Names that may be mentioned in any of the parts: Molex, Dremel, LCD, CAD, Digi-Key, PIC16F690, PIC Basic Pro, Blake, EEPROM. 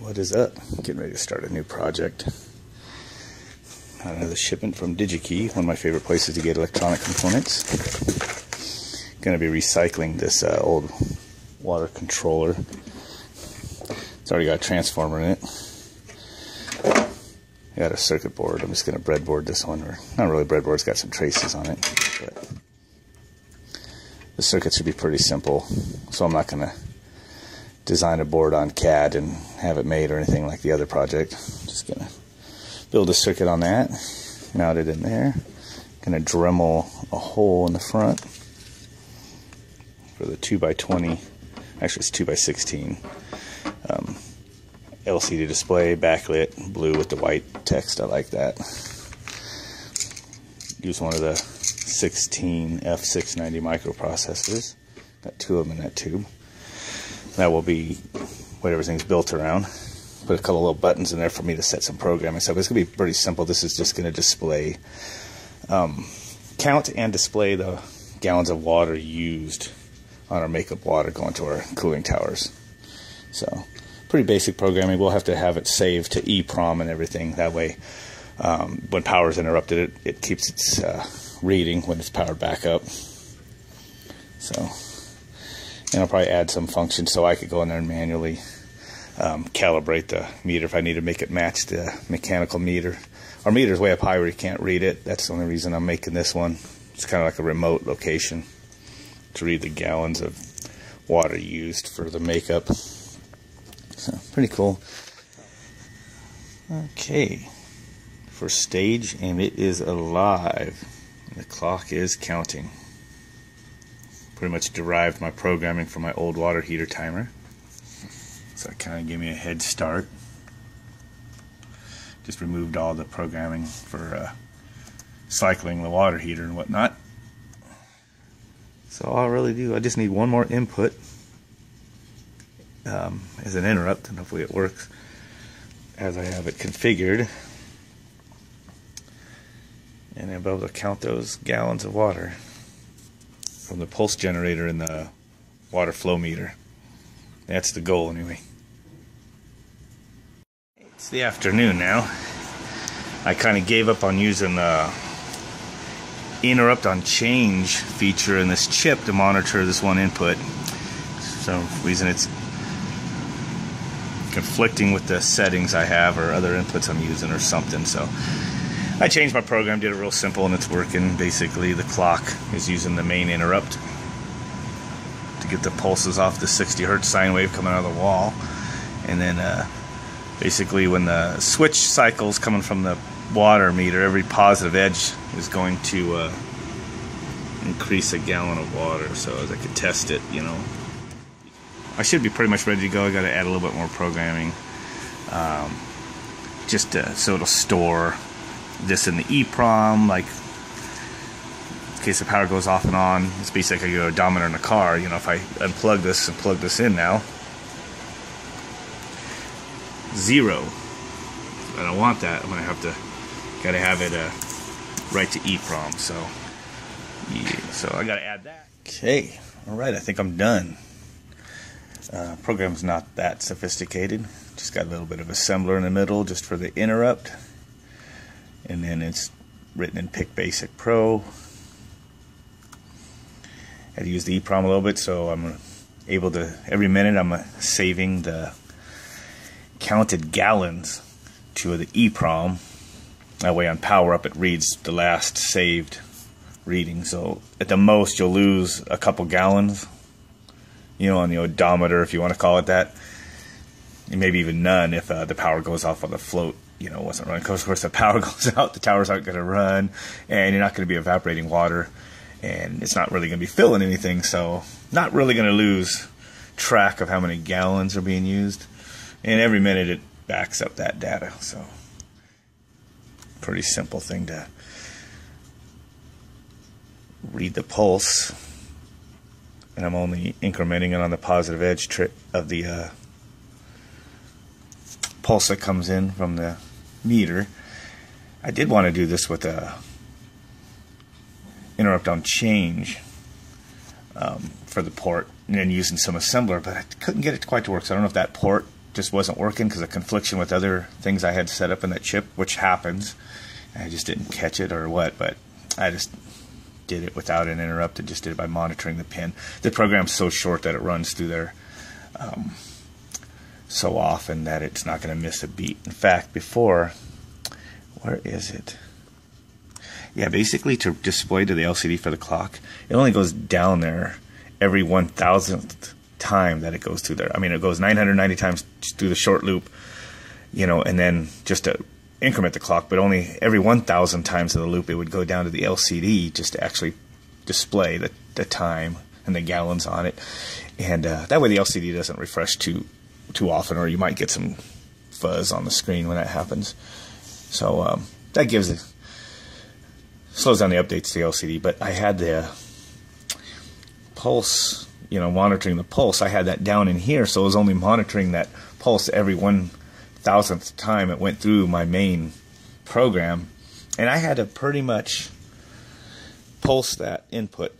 What is up? Getting ready to start a new project. Got another shipment from Digi-Key, one of my favorite places to get electronic components. Going to be recycling this old water controller. It's already got a transformer in it. I got a circuit board. I'm just going to breadboard this one. Or not really breadboard, it's got some traces on it. But the circuit should be pretty simple, so I'm not going to design a board on CAD and have it made or anything like the other project. Just gonna build a circuit on that, mount it in there. Gonna Dremel a hole in the front for the 2x20, actually it's 2x16 LCD display, backlit blue with the white text. I like that. Use one of the PIC16F690 microprocessors. Got two of them in that tube. That will be what everything's built around. Put a couple little buttons in there for me to set some programming stuff. It's going to be pretty simple. This is just going to display, count and display the gallons of water used on our makeup water going to our cooling towers. So, pretty basic programming. We'll have to have it saved to EEPROM and everything. That way, when power is interrupted, it keeps its reading when it's powered back up. So. And I'll probably add some functions so I could go in there and manually calibrate the meter if I need to make it match the mechanical meter. Our meter's way up high where you can't read it. That's the only reason I'm making this one. It's kind of like a remote location to read the gallons of water used for the makeup. So, pretty cool. Okay. First stage, and it is alive. The clock is counting. Pretty much derived my programming from my old water heater timer. So that kind of gave me a head start. Just removed all the programming for cycling the water heater and whatnot. So all I really do, I just need one more input as an interrupt, and hopefully it works as I have it configured. And I'll be able to count those gallons of water from the pulse generator and the water flow meter. That's the goal anyway. It's the afternoon now. I kind of gave up on using the interrupt on change feature in this chip to monitor this one input. For some reason it's conflicting with the settings I have or other inputs I'm using or something. So I changed my program, did it real simple, and it's working. Basically, the clock is using the main interrupt to get the pulses off the 60 hertz sine wave coming out of the wall. And then basically when the switch cycles coming from the water meter, every positive edge is going to increase a gallon of water. So as I could test it, you know. I should be pretty much ready to go. I got to add a little bit more programming just so it'll store this in the EEPROM, like in case the power goes off and on. It's basically like an odometer in a car. You know, if I unplug this and plug this in now, 0. I don't want that. I'm gonna have to have it right to EEPROM. So yeah, so I gotta add that. Okay, all right. I think I'm done. Program's not that sophisticated. Just got a little bit of assembler in the middle, just for the interrupt. And then it's written in PIC Basic Pro. I had to use the EEPROM a little bit, so I'm able to, every minute I'm saving the counted gallons to the EEPROM. That way on power up it reads the last saved reading. So at the most you'll lose a couple gallons, you know, on the odometer if you want to call it that. And maybe even none if the power goes off on the float. You know, it wasn't running. Of course, the power goes out, the towers aren't going to run, and you're not going to be evaporating water, and it's not really going to be filling anything, so not really going to lose track of how many gallons are being used. And every minute it backs up that data, so pretty simple thing to read the pulse. And I'm only incrementing it on the positive edge of the pulse that comes in from the meter. I did want to do this with a interrupt on change for the port and then using some assembler, but I couldn't get it quite to work. So I don't know if that port just wasn't working because of confliction with other things I had set up in that chip, which happens. I just didn't catch it or what, but I just did it without an interrupt and just did it by monitoring the pin. The program's so short that it runs through there so often that it's not going to miss a beat. In fact, before, where is it? Yeah, basically to display to the LCD for the clock, it only goes down there every 1,000th time that it goes through there. I mean, it goes 990 times through the short loop, you know, and then just to increment the clock, but only every 1,000 times of the loop it would go down to the LCD just to actually display the time and the gallons on it. And that way the LCD doesn't refresh too often, or you might get some fuzz on the screen when that happens. So that gives it, slows down the updates to the LCD. But I had the pulse, you know, monitoring the pulse, I had that down in here, so it was only monitoring that pulse every 1,000th time it went through my main program. And I had to pretty much pulse that input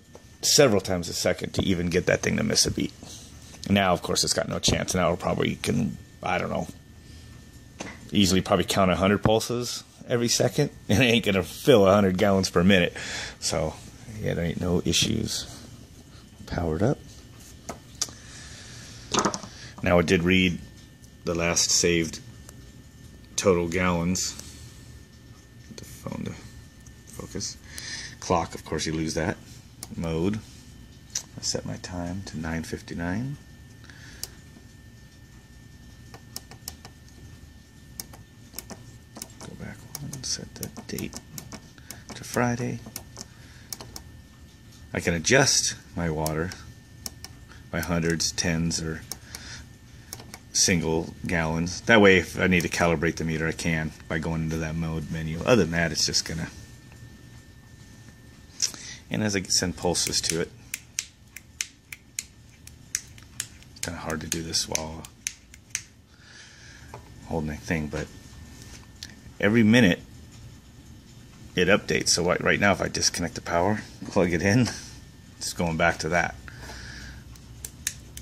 several times a second to even get that thing to miss a beat. Now, of course, it's got no chance. Now it probably can, I don't know, easily probably count 100 pulses every second, and it ain't going to fill 100 gallons per minute. So, yeah, there ain't no issues. Powered up. Now it did read the last saved total gallons. Get the phone to focus. Clock, of course, you lose that. Mode. I set my time to 9:59. Go back one, set the date to Friday. I can adjust my water, my hundreds, tens, or single gallons. That way, if I need to calibrate the meter, I can by going into that mode menu. Other than that, it's just gonna. And as I send pulses to it, it's kind of hard to do this while holding a thing, but every minute it updates. So right now, if I disconnect the power, plug it in, it's going back to that.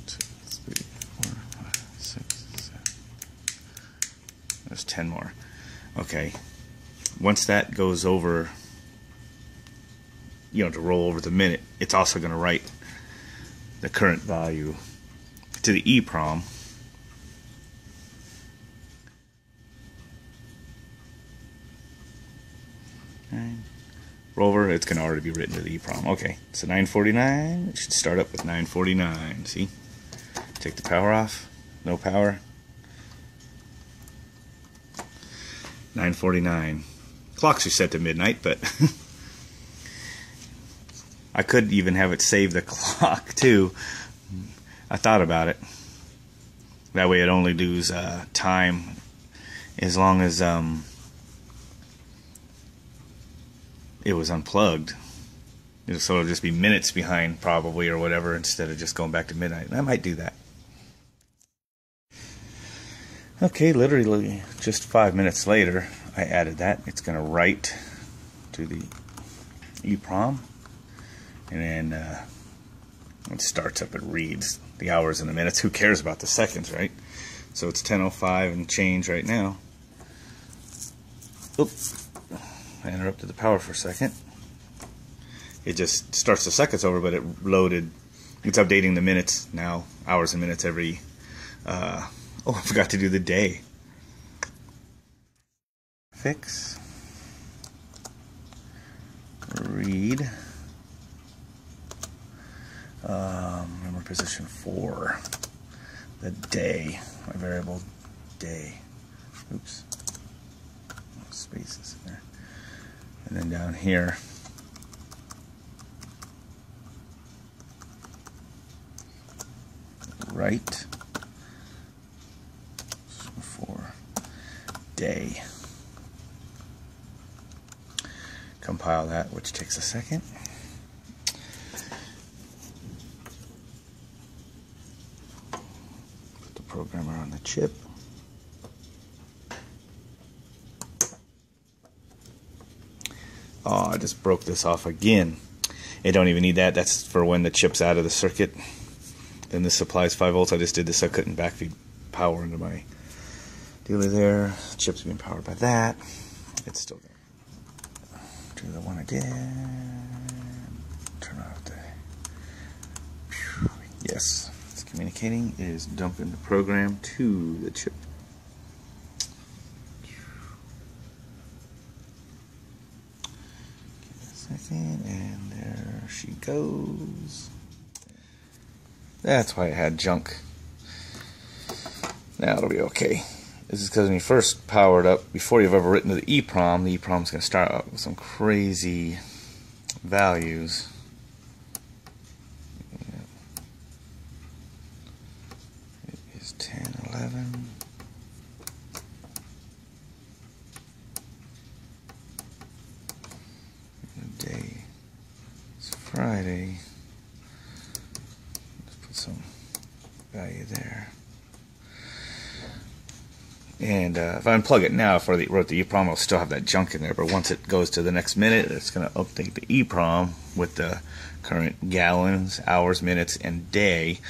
2, 3, 4, 5, 6, 7. There's 10 more. Okay. Once that goes over, you know, to roll over the minute, it's also going to write the current value to the EEPROM. Rover, it's going to already be written to the EEPROM. Okay, so 9:49. It should start up with 9:49. See? Take the power off. No power. 9:49. Clocks are set to midnight, but I could even have it save the clock, too. I thought about it. That way it only loses time as long as it was unplugged, so it'll just be minutes behind probably or whatever, instead of just going back to midnight. And I might do that. Okay, literally just 5 minutes later I added that. It's going to write to the EEPROM, and then it starts up and reads the hours and the minutes. Who cares about the seconds, right? So it's 10:05 and change right now. Oops, I interrupted the power for a second. It just starts the seconds over, but it loaded. It's updating the minutes now, hours and minutes every. Oh, I forgot to do the day. Fix. Read. Memory position 4. The day. My variable day. Oops. Spaces in there. And then down here, right, for day. Compile that, which takes a second. Put the programmer on the chip. Oh, I just broke this off again. It don't even need that. That's for when the chip's out of the circuit. Then this supplies 5 volts. I just did this. I couldn't back feed power into my dealer there. The chip's being powered by that. It's still there. Do the one I did. Turn off the... Yes. It's communicating. It is dumping the program to the chip. And there she goes. That's why it had junk. Now it'll be okay. This is because when you first power it up, before you've ever written to the EEPROM's going to start up with some crazy values. It is 10, 11. Friday. Let's put some value there. And if I unplug it now for the wrote the EEPROM, I'll still have that junk in there. But once it goes to the next minute, it's going to update the EEPROM with the current gallons, hours, minutes, and day.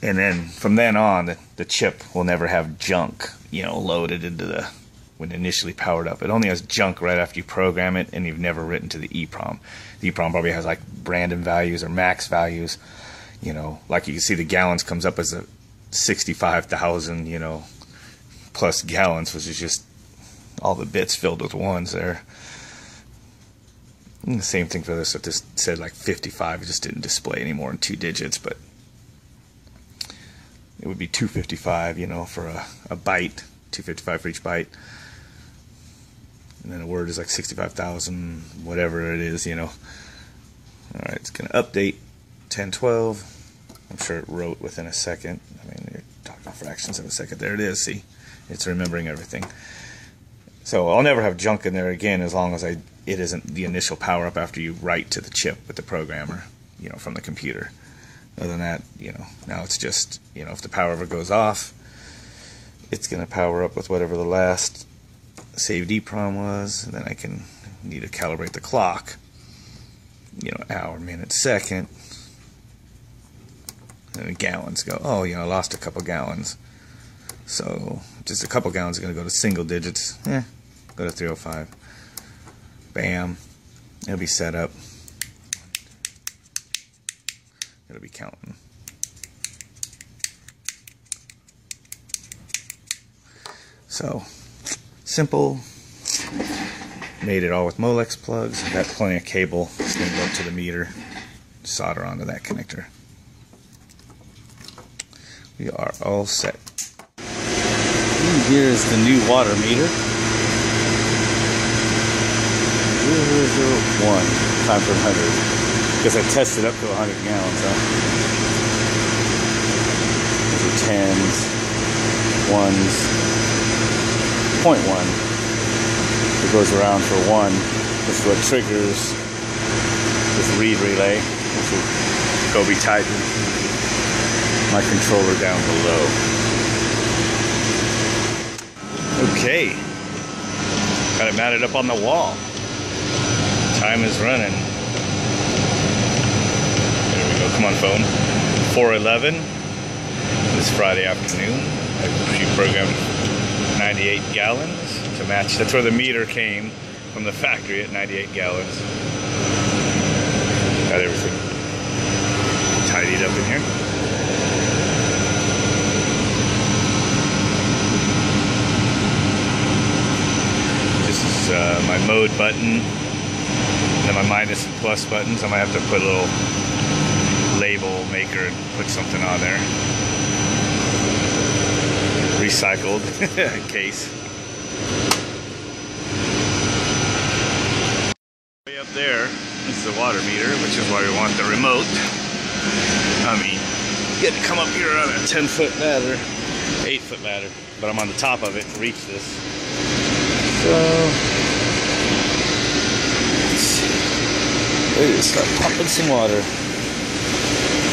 And then from then on, the chip will never have junk, you know, loaded into the when initially powered up. It only has junk right after you program it and you've never written to the EEPROM. The EEPROM probably has like random values or max values, you know, like you can see the gallons comes up as a 65,000, you know, plus gallons, which is just all the bits filled with ones there. And the same thing for this. If this said like 55, it just didn't display anymore in two digits, but it would be 255, you know, for a byte, 255 for each byte. And then a word is like 65,000, whatever it is, you know. All right, it's going to update 1012. I'm sure it wrote within a second. I mean, you're talking fractions of a second. There it is, see? It's remembering everything. So I'll never have junk in there again as long as it isn't the initial power-up after you write to the chip with the programmer, you know, from the computer. Other than that, you know, now it's just, you know, if the power ever goes off, it's going to power up with whatever the last saved EEPROM was, and then I can need to calibrate the clock, you know, hour, minute, second, and the gallons go, oh, you know, I lost a couple gallons, so just a couple gallons are going to go to single digits, go to 305, bam, it'll be set up, it'll be counting. So simple. Made it all with Molex plugs. I've got plenty of cable. It's going to go up to the meter. Solder onto that connector. We are all set. And here is the new water meter. 0.001 times 100. Because I tested up to 100 gallons. Those are tens, ones. 0.1, it goes around for 1, which is what triggers this read relay, which will go be tied to my controller down below. Okay, got it mounted up on the wall. Time is running. There we go, come on phone. 4:11 this Friday afternoon. She programmed 98 gallons to match. That's where the meter came from the factory at 98 gallons. Got everything tidied up in here. This is my mode button, then my minus and plus buttons. I might have to put a little label maker and put something on there. Recycled case. Way up there is the water meter, which is why we want the remote. I mean, you had to come up here on a 10-foot ladder, 8-foot ladder, but I'm on the top of it to reach this. So, let's see. We're gonna start pumping some water.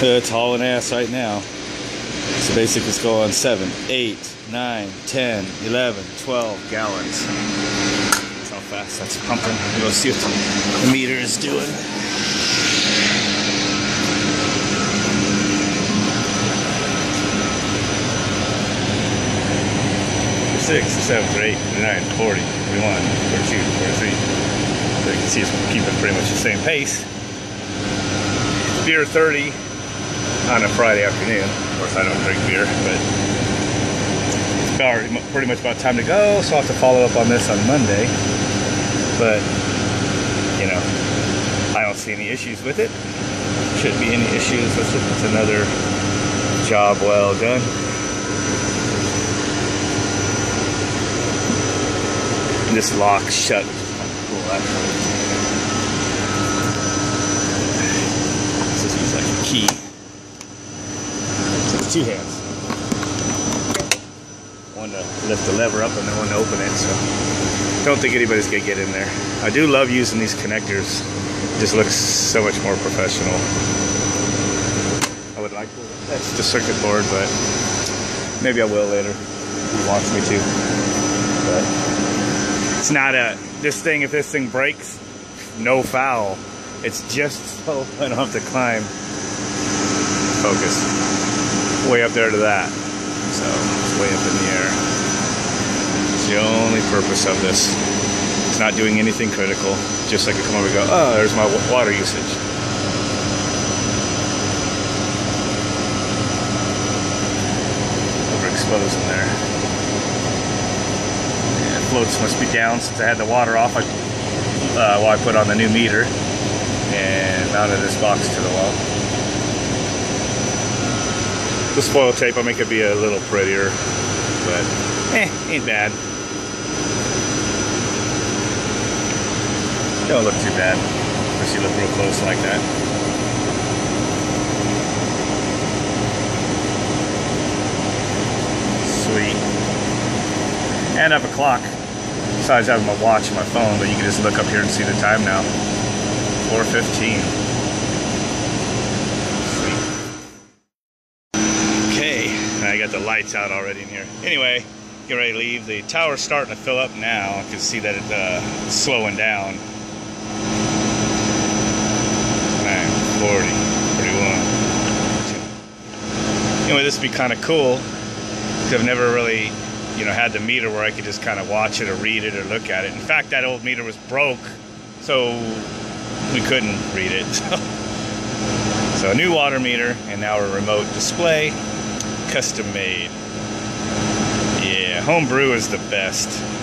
It's hauling ass right now. So basically it's going 7, 8, 9, 10, 11, 12 gallons. That's how fast that's pumping. We'll go see what the meter is doing. 6, 7, 8, 9, 40, 41, 42, 43. So you can see it's keeping pretty much the same pace. Beer 30 on a Friday afternoon. Of course, I don't drink beer, but it's about, pretty much about time to go. So I'll have to follow up on this on Monday. But, you know, I don't see any issues with it. Shouldn't be any issues. Let's look at another job well done. This lock shut. Cool, actually. This is like a key. It's two hands. One to lift the lever up and then one to open it. So don't think anybody's gonna get in there. I do love using these connectors. It just looks so much more professional. I would like to. That's the circuit board, but maybe I will later. If he wants me to. But it's not a, this thing, if this thing breaks, no foul. It's just so I don't have to climb. Focus. Way up there to that. So, it's way up in the air. It's the only purpose of this. It's not doing anything critical. Just like I come over and go, oh, there's my water usage. Overexposed in there. Floats must be down since I had the water off while I put on the new meter and mounted this box to the wall. The spoil tape, I make it be a little prettier, but ain't bad. Don't look too bad unless you look real close like that. And up a clock, besides having my watch and my phone, but you can just look up here and see the time now. 4:15. Sweet. Okay, I got the lights out already in here. Anyway, get ready to leave. The tower's starting to fill up now. I can see that it's slowing down. 9:40, 41. 42. Anyway, this would be kind of cool, because I've never really, you know, had the meter where I could just kind of watch it or read it or look at it. In fact, that old meter was broke, so we couldn't read it. So a new water meter, and now a remote display, custom made. Yeah, homebrew is the best.